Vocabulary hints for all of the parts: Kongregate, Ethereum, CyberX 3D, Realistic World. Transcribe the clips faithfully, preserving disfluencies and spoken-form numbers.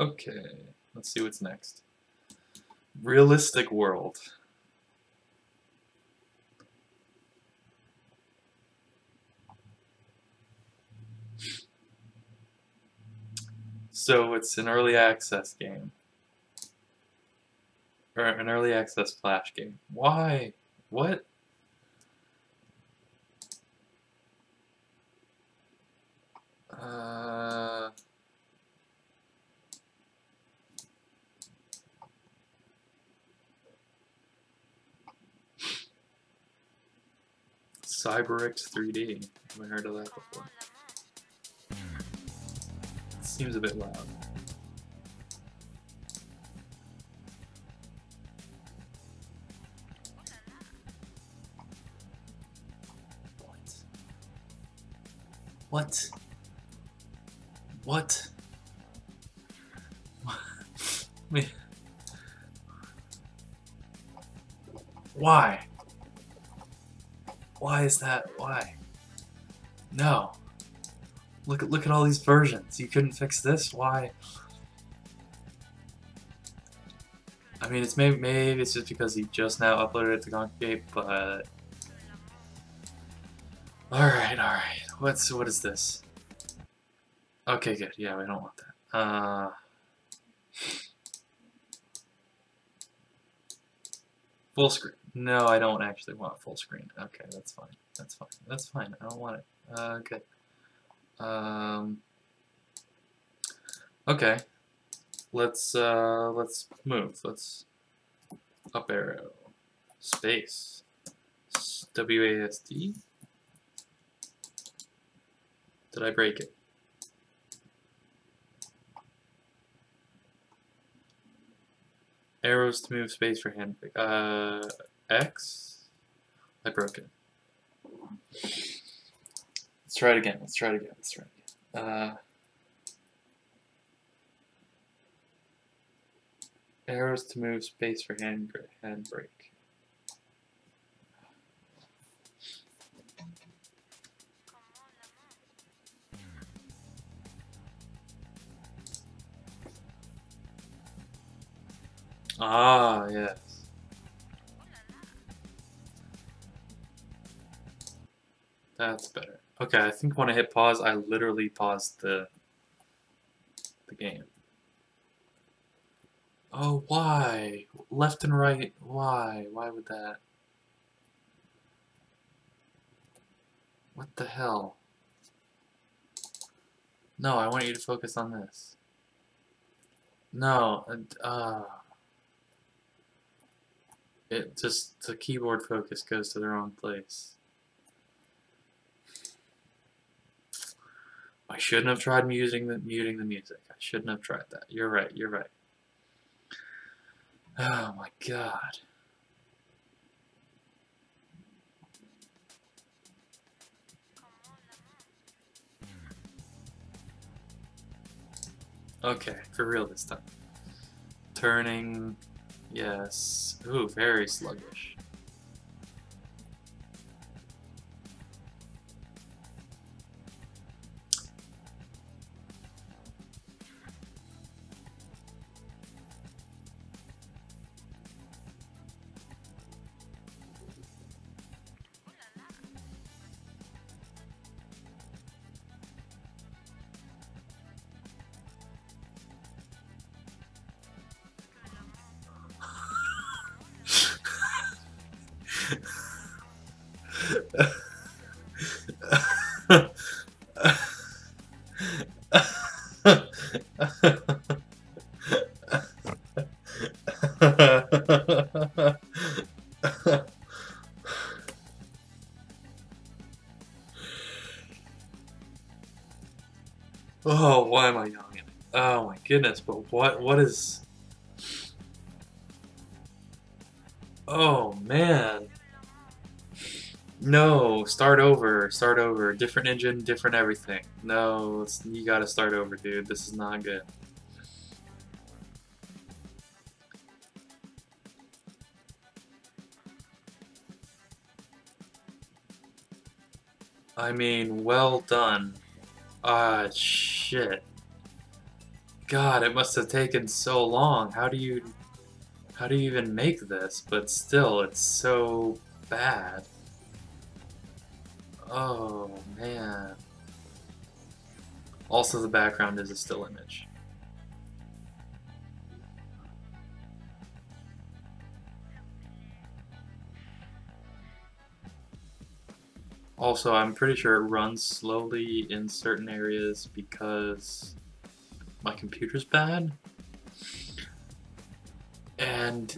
Okay, let's see what's next. Realistic World. So it's an early access game. Or an early access Flash game. Why? What? Uh... CyberX three D. I haven't heard of that before. Seems a bit loud. What? What? What? What? Why? Why is that? Why? No. Look at look at all these versions. You couldn't fix this? Why? I mean, it's maybe maybe it's just because he just now uploaded it to Kongregate, but alright, alright. What's what is this? Okay, good. Yeah, we don't want that. Uh full screen. No, I don't actually want full screen. Okay, that's fine. That's fine. That's fine. I don't want it. Uh good. Um, okay, let's, uh, let's move, let's up arrow, space, W A S D, did I break it? Arrows to move, space for handpick, uh, X, I broke it. Let's try it again, let's try it again, let's try it again. Uh, arrows to move, space for hand, hand break. Ah, yes. That's better. Okay, I think when I hit pause, I literally paused the, the game. Oh, why? Left and right, why? Why would that? What the hell? No, I want you to focus on this. No, and, uh... It just, the keyboard focus goes to the wrong place. I shouldn't have tried muting the, muting the music. I shouldn't have tried that. You're right, you're right. Oh my god. Okay, for real this time. Turning, yes. Ooh, very sluggish. Oh, why am I yelling at it? Oh my goodness, but what, what is... Oh, man. No, start over, start over. Different engine, different everything. No, it's, you gotta start over, dude. This is not good. I mean, well done. Ah, uh, shit. God, it must have taken so long. How do you, how do you even make this? But still, it's so bad. Oh, man. Also, the background is a still image. Also, I'm pretty sure it runs slowly in certain areas because my computer's bad. And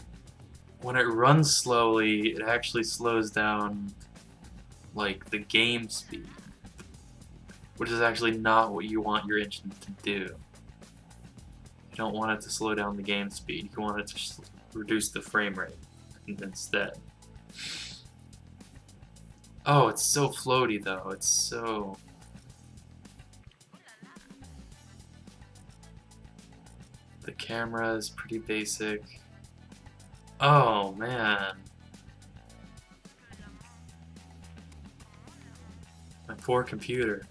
when it runs slowly, it actually slows down like the game speed, which is actually not what you want your engine to do. You don't want it to slow down the game speed. You want it to reduce the frame rate instead. Oh, it's so floaty though, it's so... The camera is pretty basic. Oh, man. My poor computer.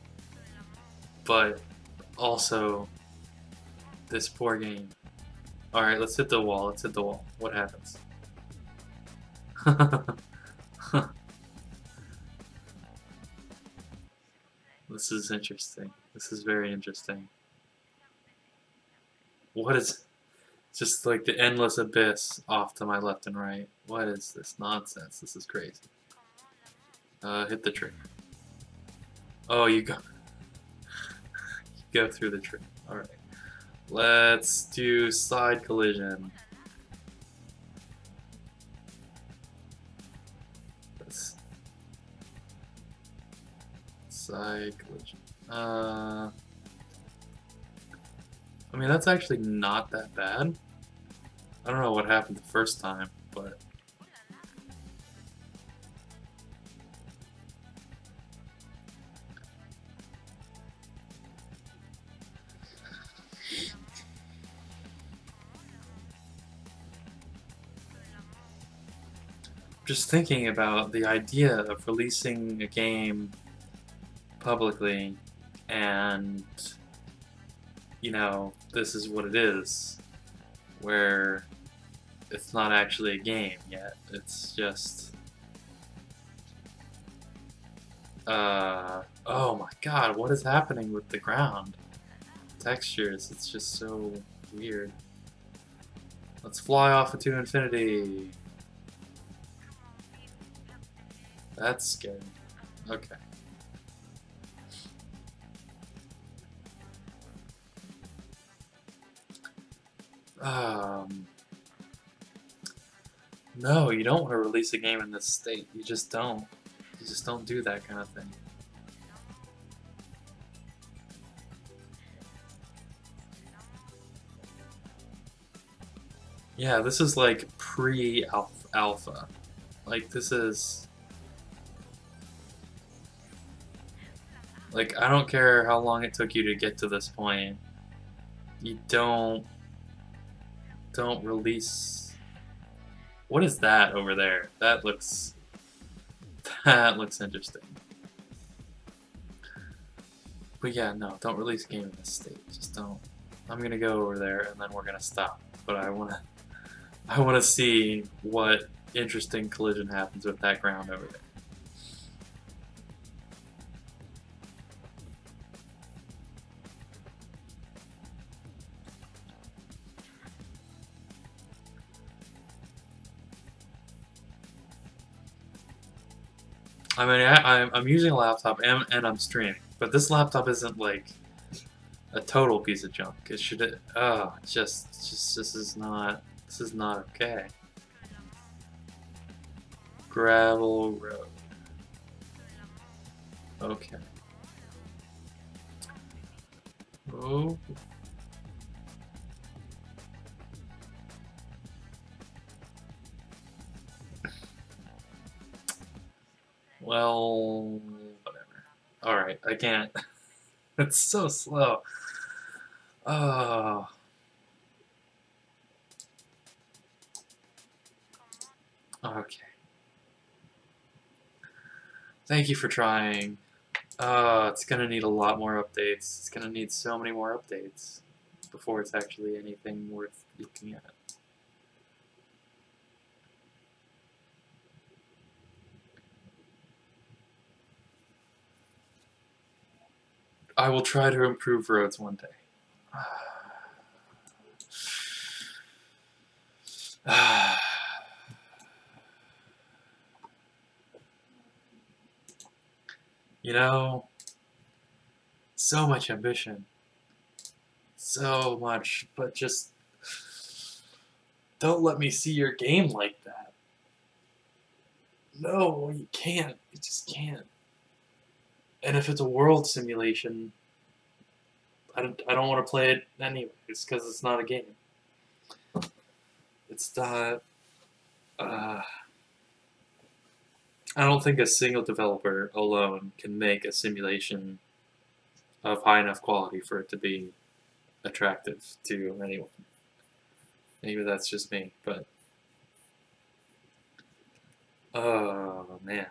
But also, this poor game. Alright, let's hit the wall, let's hit the wall. What happens? This is interesting. This is very interesting. What is... Just like the endless abyss off to my left and right. What is this nonsense? This is crazy. Uh, hit the tree. Oh, you go... You go through the tree. Alright. Let's do side collision. Side collision. Uh, I mean, that's actually not that bad. I don't know what happened the first time, but just thinking about the idea of releasing a game publicly, and you know, this is what it is, where it's not actually a game yet, it's just uh, oh my god, what is happening with the ground textures? It's just so weird. Let's fly off into infinity. That's scary. Okay. Um, no, you don't want to release a game in this state. You just don't. You just don't do that kind of thing. Yeah, this is like pre-alpha. Like, this is... Like, I don't care how long it took you to get to this point. You don't... Don't release. What is that over there? That looks. That looks interesting. But yeah, no, don't release a game in this state. Just don't. I'm gonna go over there and then we're gonna stop. But I wanna. I wanna see what interesting collision happens with that ground over there. I mean, I, I'm using a laptop and, and I'm streaming, but this laptop isn't like a total piece of junk. It should, oh, just, just this is not, this is not okay. Gravel road. Okay. Oh. Well, whatever. Alright, I can't. It's so slow. Oh. Okay. Thank you for trying. Uh, it's gonna need a lot more updates. It's gonna need so many more updates. before it's actually anything worth looking at. I will try to improve roads one day. You know, so much ambition, so much, but just don't let me see your game like that. No, you can't. You just can't. And if it's a world simulation, I don't, I don't want to play it anyways, because it's not a game. It's not... Uh, I don't think a single developer alone can make a simulation of high enough quality for it to be attractive to anyone. Maybe that's just me, but... Oh, man.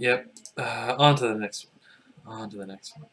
Yep, uh, on to the next one, on to the next one.